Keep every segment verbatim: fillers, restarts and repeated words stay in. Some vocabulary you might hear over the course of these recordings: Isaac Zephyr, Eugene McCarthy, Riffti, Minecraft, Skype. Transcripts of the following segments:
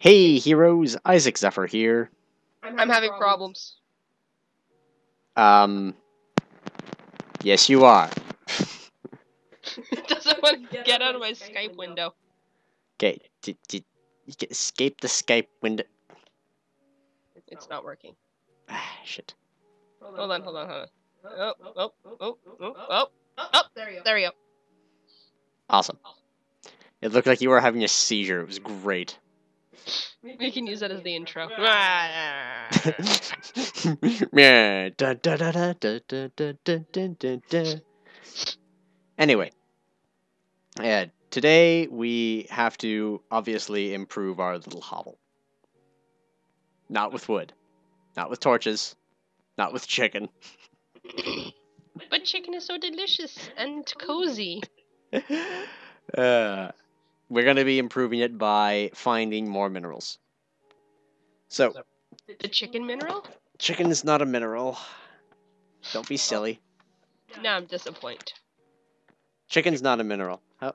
Hey heroes, Isaac Zephyr here. I'm, I'm having problems. problems. Um, yes you are. It doesn't want to get, get out, out of my Skype, Skype window. Okay, did, did you can escape the Skype window? It's, it's not working. Ah, shit. Hold on, hold on, hold on. Hold on. Oh, oh, oh, oh, oh, oh, oh, oh, there you go. There you go. Awesome. It looked like you were having a seizure. It was great. We can use that as the intro. Anyway, uh, today we have to obviously improve our little hovel. Not with wood, not with torches, not with chicken. But chicken is so delicious and cozy. uh... We're going to be improving it by finding more minerals. So, the chicken mineral? Chicken is not a mineral. Don't be silly. No, I'm disappointed. Chicken's not a mineral. Oh.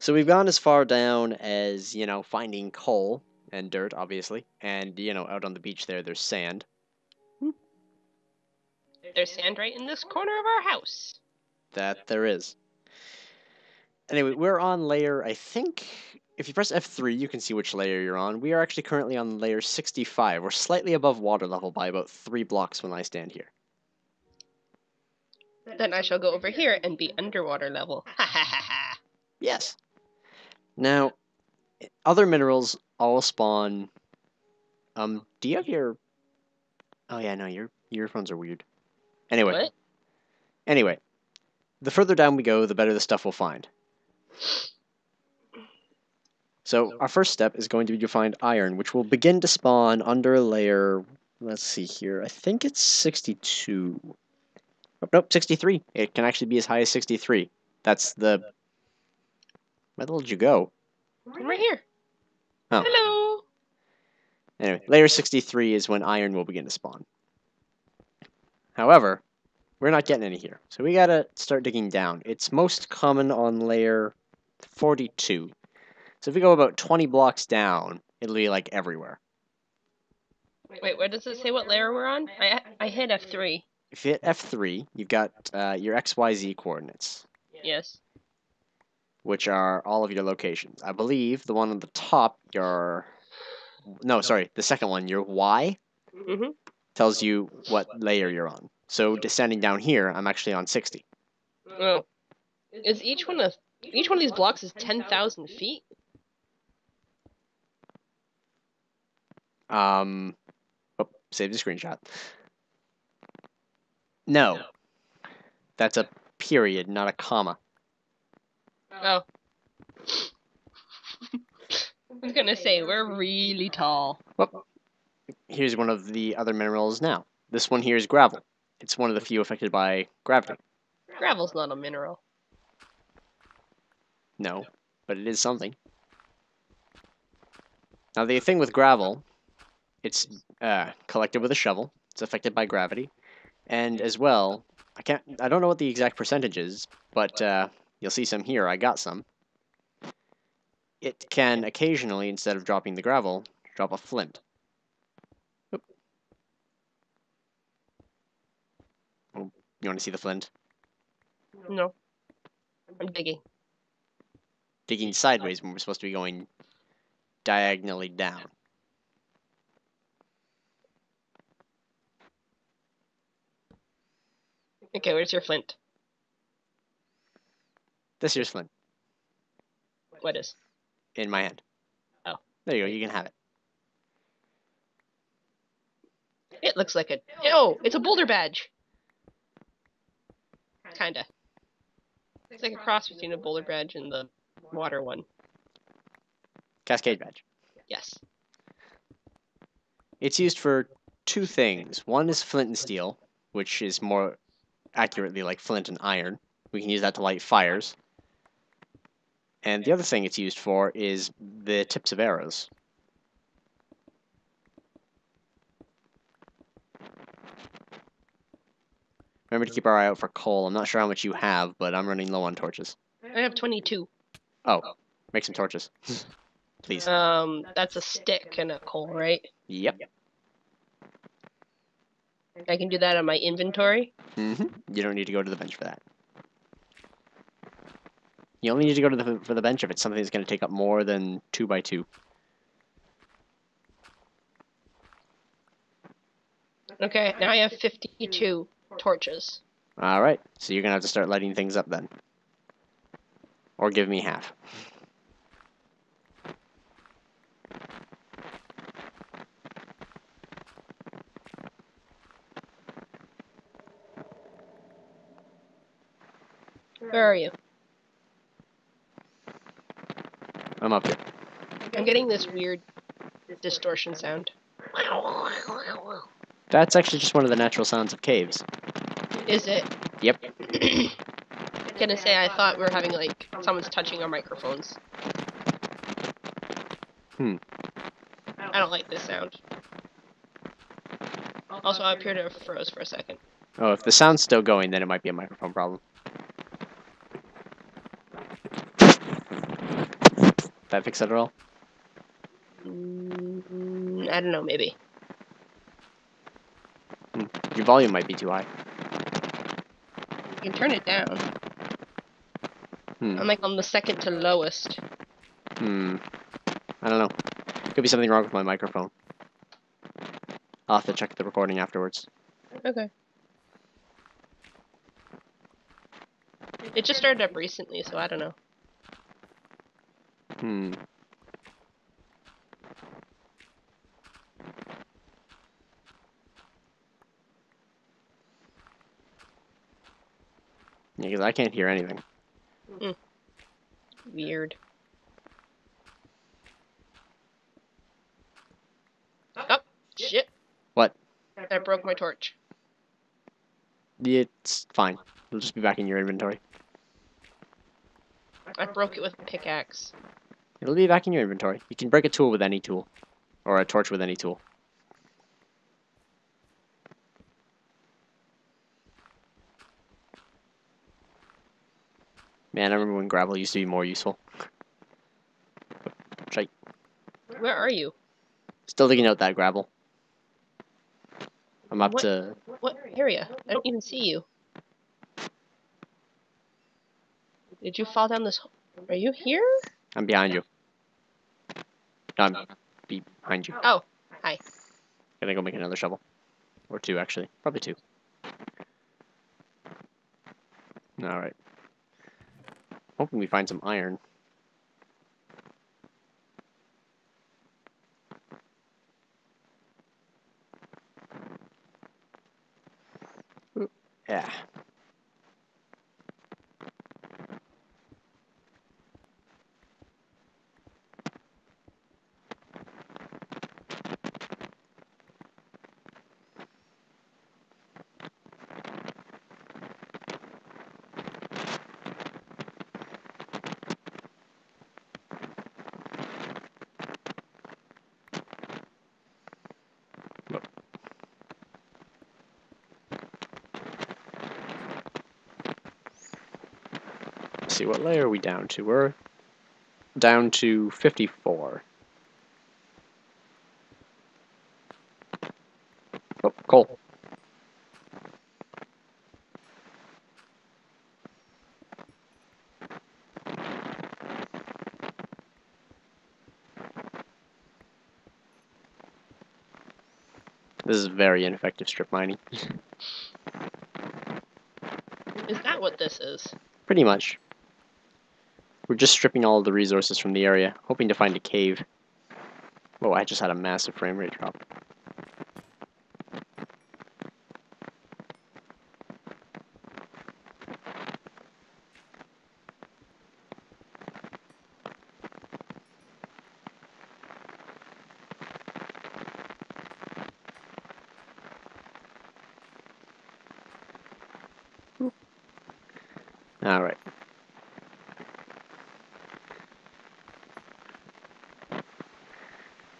So we've gone as far down as, you know, finding coal and dirt, obviously. And, you know, out on the beach there, there's sand. There's sand right in this corner of our house. That there is. Anyway, we're on layer, I think, if you press F three, you can see which layer you're on. We are actually currently on layer sixty-five. We're slightly above water level by about three blocks when I stand here. Then I shall go over here and be underwater level. Ha ha ha ha. Yes. Now, other minerals all spawn. Um, do you have your... Oh yeah, no, your earphones are weird. Anyway. What? Anyway. The further down we go, the better the stuff we'll find. So our first step is going to be to find iron, which will begin to spawn under layer, let's see here, I think it's sixty-two. Oh, nope, sixty-three. It can actually be as high as sixty-three. That's the... Where the hell did you go? I'm right here. Oh. Hello! Anyway, layer sixty-three is when iron will begin to spawn. However, we're not getting any here, so we gotta start digging down. It's most common on layer forty-two. So if we go about twenty blocks down, it'll be like everywhere. Wait, where does it say what layer we're on? I, I hit F three. If you hit F three, you've got uh, your X Y Z coordinates. Yes. Which are all of your locations. I believe the one on the top, your... No, sorry, the second one, your Y, mm-hmm. tells you what layer you're on. So descending down here, I'm actually on sixty. Oh, is each one of each one of these blocks is ten thousand feet? Um, oh, save the screenshot. No, that's a period, not a comma. Oh, I was gonna say we're really tall. Whoop. Here's one of the other minerals now. This one here is gravel. It's one of the few affected by gravity. Gravel's not a mineral. No, but it is something. Now the thing with gravel, it's uh, collected with a shovel. It's affected by gravity, and as well, I can't. I don't know what the exact percentage is, but uh, you'll see some here. I got some. It can occasionally, instead of dropping the gravel, drop a flint. You want to see the flint? No. I'm digging. Digging sideways when we're supposed to be going diagonally down. Okay, where's your flint? This here's flint. What is? In my hand. Oh. There you go, you can have it. It looks like a... Oh, it's a boulder badge! Kinda. It's like a cross between a boulder badge and the water one. Cascade badge. Yes. It's used for two things. One is flint and steel, which is more accurately like flint and iron. We can use that to light fires. And the other thing it's used for is the tips of arrows. Remember to keep our eye out for coal. I'm not sure how much you have, but I'm running low on torches. I have twenty-two. Oh, make some torches. Please. Um, that's a stick and a coal, right? Yep. I can do that on my inventory? Mm-hmm. You don't need to go to the bench for that. You only need to go to the for the bench if it's something that's going to take up more than two by two. Okay, now I have fifty-two torches. All right, so you're going to have to start lighting things up then. Or give me half. Where are you? I'm up here. I'm getting this weird distortion sound. That's actually just one of the natural sounds of caves. Is it? Yep. I'm gonna say I thought we were having, like, someone's touching our microphones. Hmm. I don't like this sound. Also, I appear to have froze for a second. Oh, if the sound's still going, then it might be a microphone problem. That fix it at all? Mm, I don't know, maybe. Your volume might be too high. You can turn it down. Hmm. I'm like on the second to lowest. Hmm. I don't know. Could be something wrong with my microphone. I'll have to check the recording afterwards. Okay. It just started up recently, so I don't know. Hmm. Yeah, because I can't hear anything. Mm. Weird. Oh, shit. What? I broke my torch. It's fine. It'll just be back in your inventory. I broke it with a pickaxe. It'll be back in your inventory. You can break a tool with any tool. Or a torch with any tool. Man, I remember when gravel used to be more useful. Try. Where are you? Still digging out that gravel. I'm up what, to... What area? I don't even see you. Did you fall down this... Are you here? I'm behind you. No, I'm behind you. Oh, hi. Gonna go make another shovel. Or two, actually. Probably two. Alright. Hoping we find some iron. Yeah. See, what layer are we down to? We're down to fifty-four. Oh, coal. This is very ineffective strip mining. Is that what this is? Pretty much. We're just stripping all of the resources from the area, hoping to find a cave. Whoa, I just had a massive frame rate drop. All right.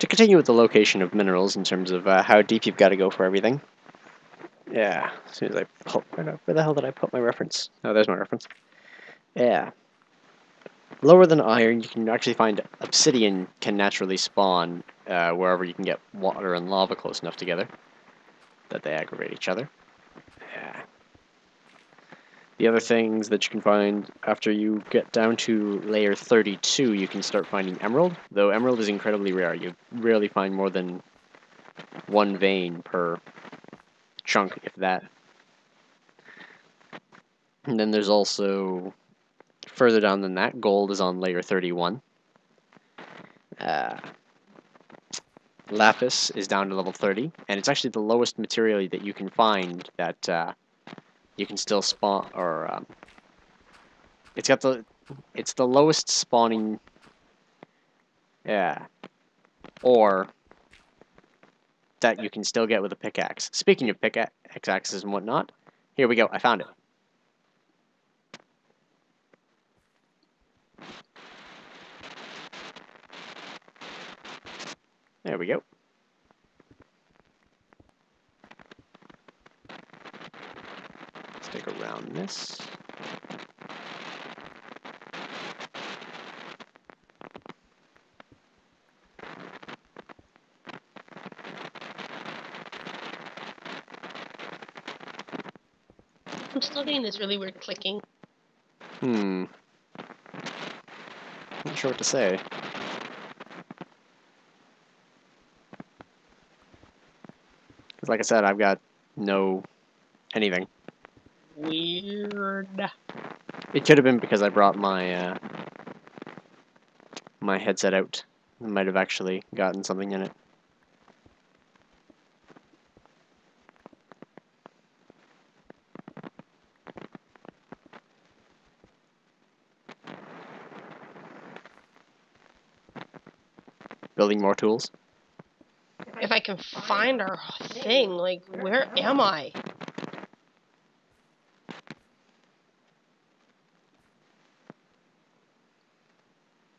To continue with the location of minerals in terms of uh, how deep you've got to go for everything. Yeah, as soon as I pull... Where the hell did I put my reference? Oh, there's my reference. Yeah. lower than iron, you can actually find obsidian can naturally spawn uh, wherever you can get water and lava close enough together that they aggravate each other. Yeah. The other things that you can find after you get down to layer thirty-two, you can start finding emerald, though emerald is incredibly rare. You rarely find more than one vein per chunk, if that. And then there's also, further down than that, gold is on layer thirty-one. Uh, lapis is down to level thirty, and it's actually the lowest material that you can find that uh, you can still spawn, or um, it's got the, it's the lowest spawning, yeah, ore that you can still get with a pickaxe. Speaking of pickaxe axes and whatnot, here we go. I found it. There we go. Let's take around this. I'm still getting this really weird clicking. Hmm. Not sure what to say. Like I said, I've got no anything. Weird. It could have been because I brought my uh, my headset out. I might have actually gotten something in it. Building more tools. If I can find our thing, like, where am I?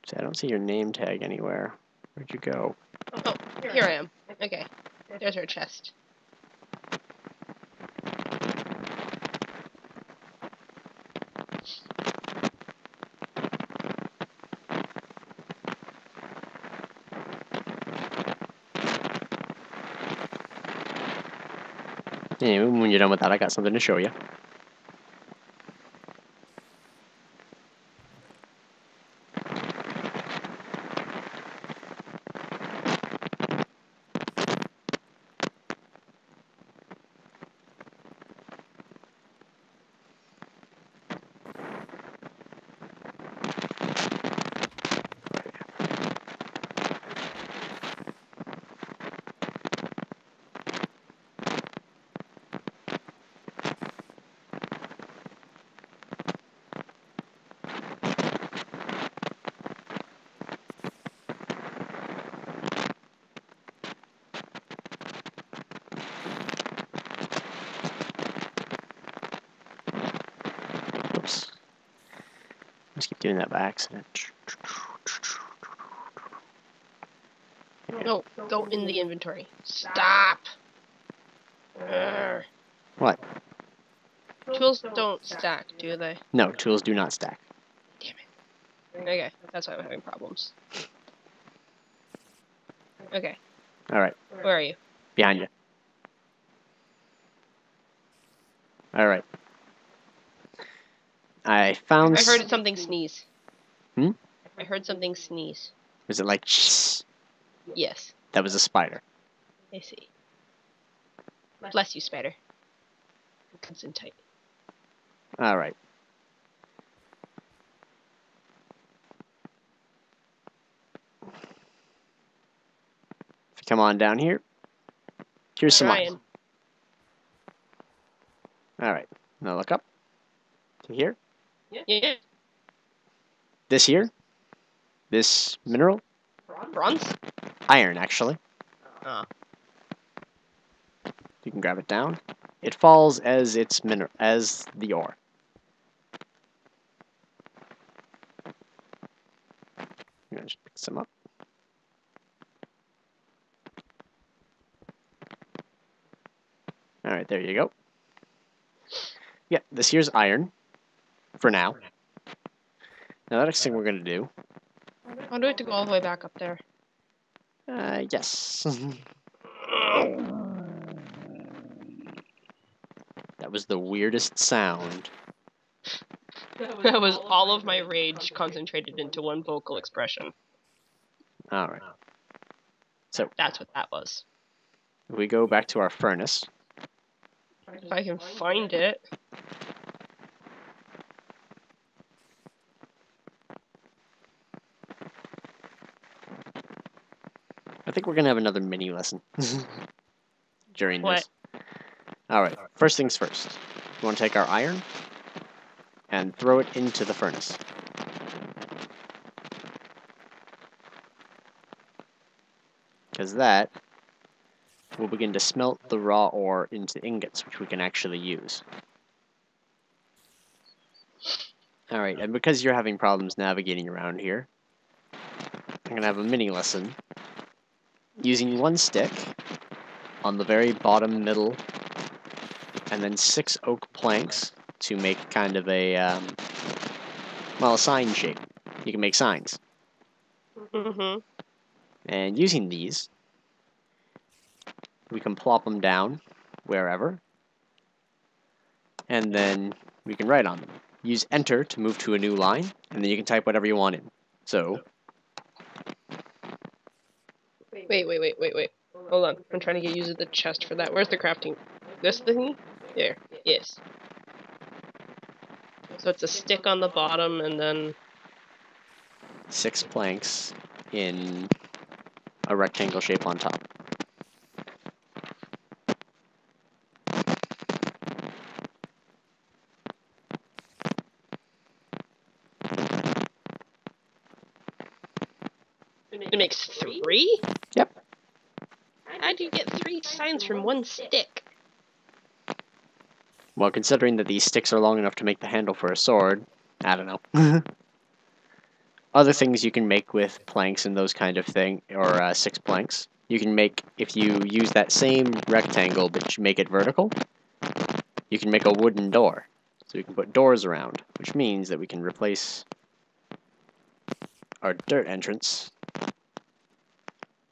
See, I don't see your name tag anywhere. Where'd you go? Oh, here I am. Okay. There's our chest. Anyway, when you're done with that, I got something to show you. Just keep doing that by accident. No, no, go in the inventory. Stop. What? Tools don't stack, do they? No, tools do not stack. Damn it. Okay, that's why I'm having problems. Okay. All right. Where are you? Behind you. All right. I found. I heard something sneeze. Hmm? I heard something sneeze. Was it like shh? Yes. That was a spider. I see. Bless you, spider. It comes in tight. Alright. Come on down here. Here's some iron. Alright. Now look up. To here. Yeah. Yeah. This here? This mineral? Bronze? Iron, actually. Uh. You can grab it down. It falls as its mineral, as the ore. I'm gonna just pick some up. Alright, there you go. Yeah, this here's iron. For now. Now the next thing we're going to do... Oh, do we have to go all the way back up there? Uh, yes. That was the weirdest sound. That was, that was all of my rage concentrated into one vocal expression. Alright. So that's what that was. We go back to our furnace. If I can find it. I think we're going to have another mini lesson during what? this. Alright, first things first. We want to take our iron and throw it into the furnace. Because that will begin to smelt the raw ore into ingots, which we can actually use. Alright, and because you're having problems navigating around here, I'm going to have a mini lesson using one stick on the very bottom middle, and then six oak planks to make kind of a, um, well, a sign shape. You can make signs. Mm-hmm. And using these, we can plop them down wherever, and then we can write on them. Use enter to move to a new line, and then you can type whatever you want in. So... Wait, wait, wait, wait, wait. Hold on. I'm trying to get used to the chest for that. Where's the crafting? This thingy? There. Yes. So it's a stick on the bottom, and then... Six planks in a rectangle shape on top. It makes three? Yep. How do you get three signs from one stick? Well, considering that these sticks are long enough to make the handle for a sword, I don't know. Other things you can make with planks and those kind of thing, or uh, six planks, you can make, if you use that same rectangle but you make it vertical, you can make a wooden door. So you can put doors around, which means that we can replace our dirt entrance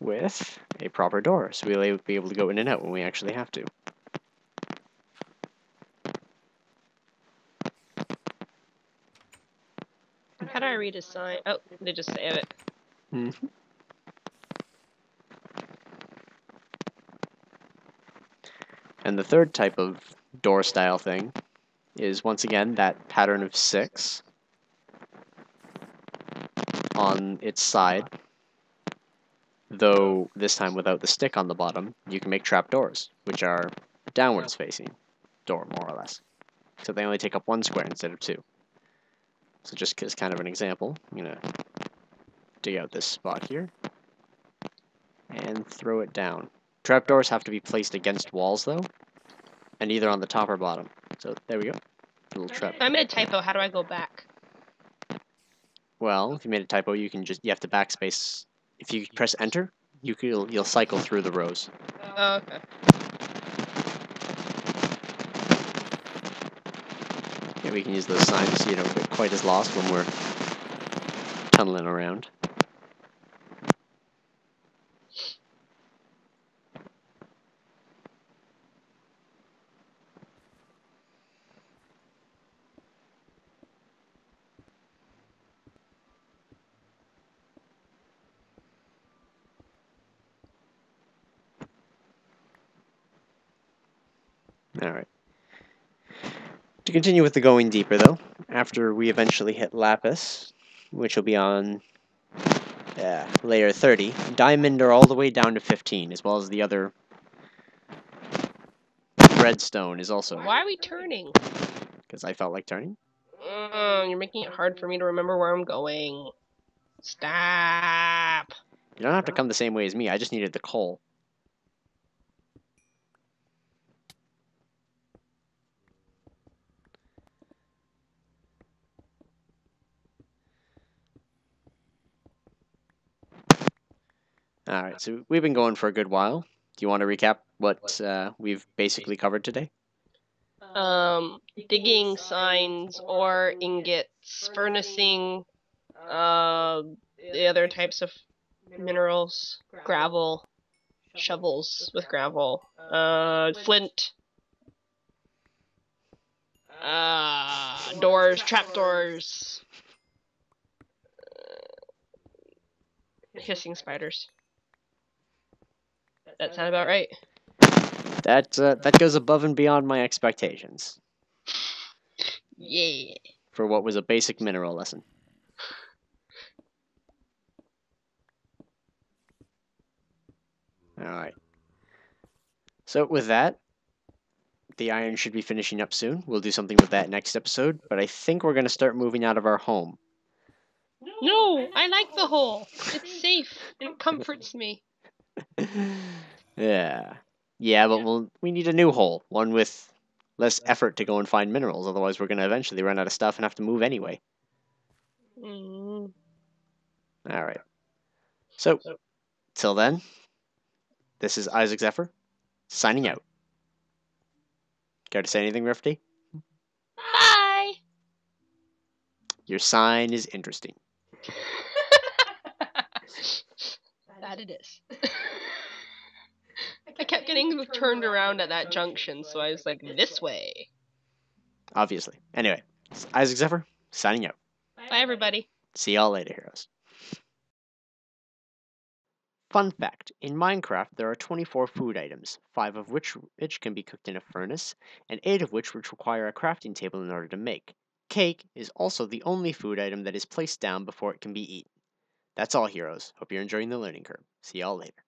with a proper door, so we'll be able to go in and out when we actually have to. How do I read a sign? Oh, they just say it. Mm-hmm. And the third type of door style thing is, once again, that pattern of six on its side. Though, this time without the stick on the bottom, you can make trapdoors, which are downwards-facing door, more or less. So they only take up one square instead of two. So just as kind of an example, I'm going to dig out this spot here and throw it down. Trapdoors have to be placed against walls, though, and either on the top or bottom. So there we go. A little trap. I made a typo. How do I go back? Well, if you made a typo, you can just you have to backspace. If you press enter, you can, you'll, you'll cycle through the rows. Oh, okay. Yeah, we can use those signs so you don't get quite as lost when we're tunneling around. Alright. To continue with the going deeper, though, after we eventually hit Lapis, which will be on uh, layer thirty, Diamond are all the way down to fifteen, as well as the other Redstone is also... Why are we turning? Because I felt like turning. Mm, you're making it hard for me to remember where I'm going. Stop! You don't have to come the same way as me, I just needed the coal. Alright, so we've been going for a good while. Do you want to recap what uh, we've basically covered today? Um, digging, signs, ore, ingots, furnacing, uh, the other types of minerals, gravel, shovels with gravel, uh, flint, uh, doors, trapdoors, uh, hissing spiders. That sound about right? That uh, that goes above and beyond my expectations. Yeah. For what was a basic mineral lesson. Alright. So with that, the iron should be finishing up soon. We'll do something with that next episode, but I think we're going to start moving out of our home. No, I like the hole. It's safe and it comforts me. Yeah. Yeah, but we'll, we need a new hole. One with less effort to go and find minerals. Otherwise, we're going to eventually run out of stuff and have to move anyway. Mm. All right. So, till then, this is Isaac Zephyr, signing out. Care to say anything, Riffti? Bye! Your sign is interesting. That it is. I kept getting turned around at that junction, so I was like, this way. Obviously. Anyway, it's Isaac Zephyr, signing out. Bye, everybody. See y'all later, heroes. Fun fact, in Minecraft, there are twenty-four food items, five of which, which can be cooked in a furnace, and eight of which which require a crafting table in order to make. Cake is also the only food item that is placed down before it can be eaten. That's all, heroes. Hope you're enjoying the learning curve. See y'all later.